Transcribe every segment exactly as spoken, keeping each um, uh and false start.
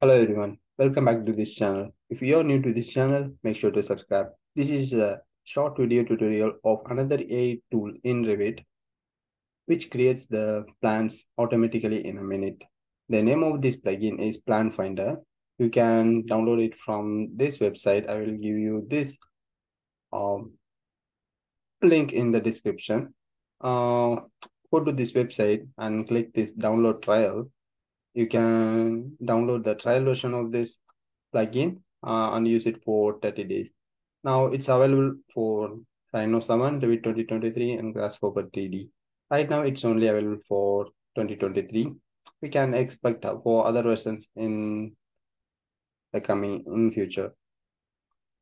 Hello everyone, welcome back to this channel. If you are new to this channel, make sure to subscribe. This is a short video tutorial of another A I tool in Revit, which creates the plans automatically in a minute. The name of this plugin is Plan Finder. You can download it from this website. I will give you this um, link in the description. Uh, go to this website and click this download trial. You can download the trial version of this plugin uh, and use it for thirty days. Now it's available for Rhino seven, Revit twenty twenty-three, and Grasshopper three D. Right now it's only available for twenty twenty-three. We can expect for other versions in the coming in future.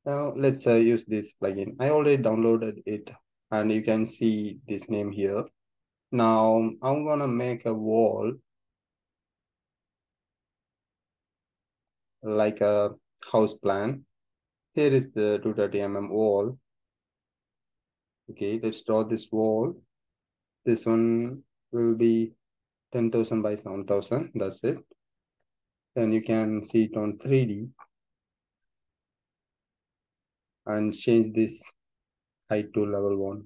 Now let's uh, use this plugin. I already downloaded it, and you can see this name here. Now I'm gonna make a wall, like a house plan. Here is the two hundred thirty millimeter wall. Okay, let's draw this wall. This one will be ten thousand by seven thousand. That's it. Then you can see it on three D and change this height to level one.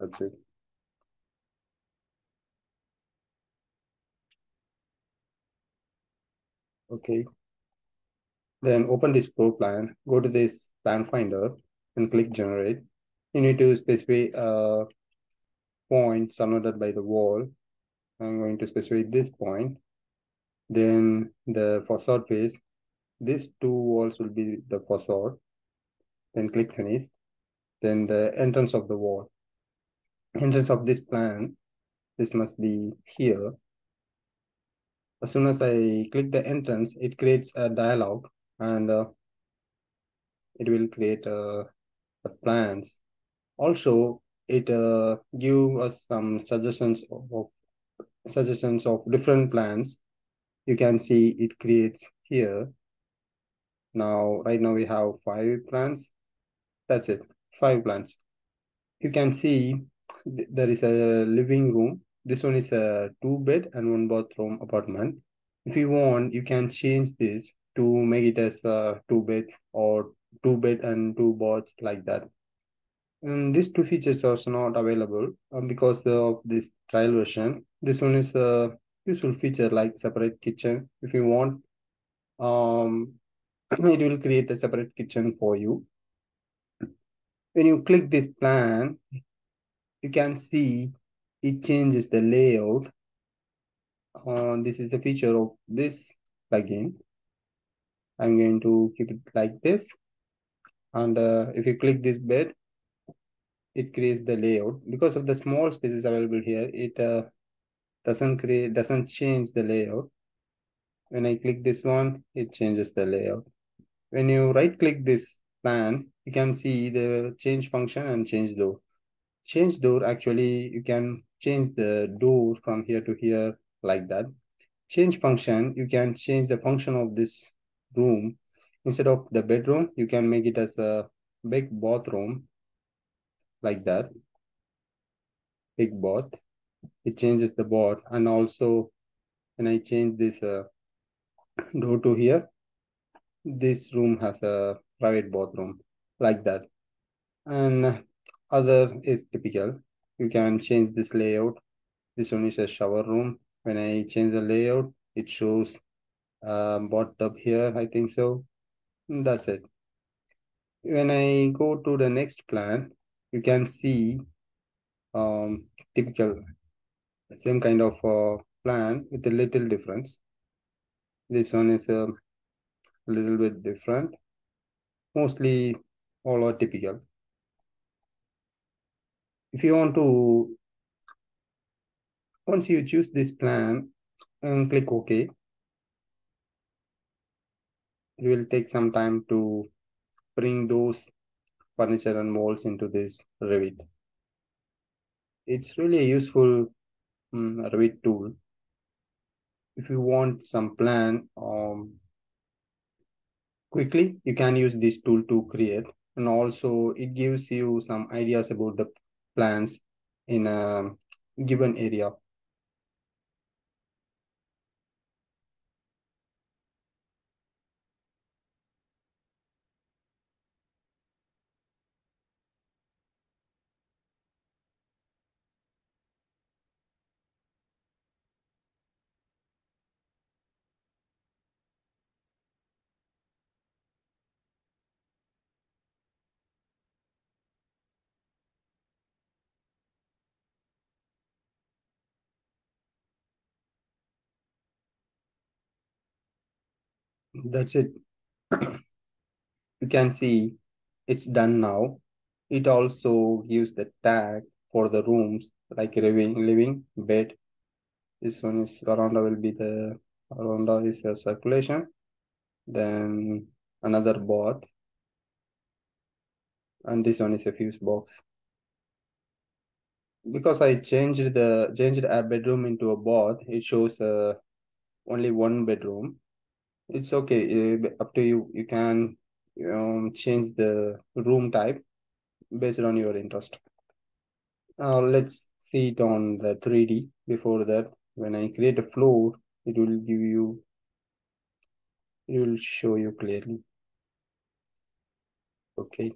That's it. Okay, then open this floor plan, go to this plan finder and click generate. You need to specify a point surrounded by the wall. I'm going to specify this point. Then the facade face, these two walls will be the facade. Then click finish. Then the entrance of the wall. Entrance of this plan, this must be here. As soon as I click the entrance, it creates a dialog and uh, it will create uh, the plans. Also, it uh, gives us some suggestions of, of suggestions of different plans. You can see it creates here. Now, right now we have five plans. That's it, five plans. You can see th there is a living room. This one is a two bed and one bathroom apartment. If you want, you can change this to make it as a two bed or two bed and two baths, like that. And these two features are not available because of this trial version. This one is a useful feature like separate kitchen. If you want, um, it will create a separate kitchen for you. When you click this plan, you can see it changes the layout. Uh, this is a feature of this plugin. I'm going to keep it like this. And uh, if you click this bed, it creates the layout. Because of the small spaces available here, it uh, doesn't create, doesn't change the layout. When I click this one, it changes the layout. When you right click this plan, you can see the change function and change door. Change door, actually, you can change the door from here to here, like that. Change function, you can change the function of this room. Instead of the bedroom, you can make it as a big bathroom, like that. Big bath. It changes the bath. And also, when I change this uh, door to here, this room has a private bathroom, like that. And other is typical. You can change this layout. This one is a shower room. When I change the layout, it shows um, bathtub here, I think so. And that's it. When I go to the next plan, you can see um, typical, same kind of uh, plan with a little difference. This one is a little bit different. Mostly all are typical. If you want to, once you choose this plan and click OK, it will take some time to bring those furniture and walls into this Revit. It's really a useful um, Revit tool. If you want some plan um, quickly, you can use this tool to create, and also it gives you some ideas about the plans in a given area. that's it. You can see it's done now. It also gives the tag for the rooms like living, living bed. This one is veranda, will be the veranda is a circulation. Then another bath. And this one is a fuse box. Because I changed the changed a bedroom into a bath, it shows uh, only one bedroom. It's okay, uh, up to you. You can you know, change the room type based on your interest. Uh, let's see it on the three D. Before that, when I create a floor, it will give you, it will show you clearly. Okay.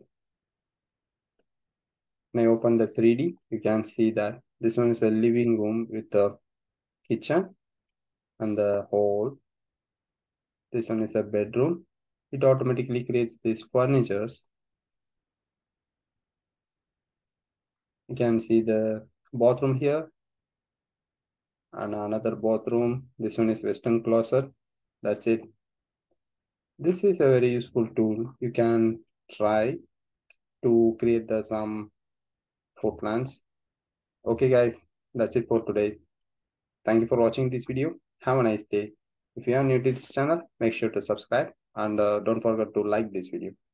When I open the three D, you can see that this one is a living room with a kitchen and the hall. This one is a bedroom. It automatically creates these furnitures. You can see the bathroom here and another bathroom. This one is Western closet. That's it. This is a very useful tool. You can try to create the some floor plans. Okay guys, that's it for today. Thank you for watching this video. Have a nice day. If you are new to this channel, make sure to subscribe and uh, don't forget to like this video.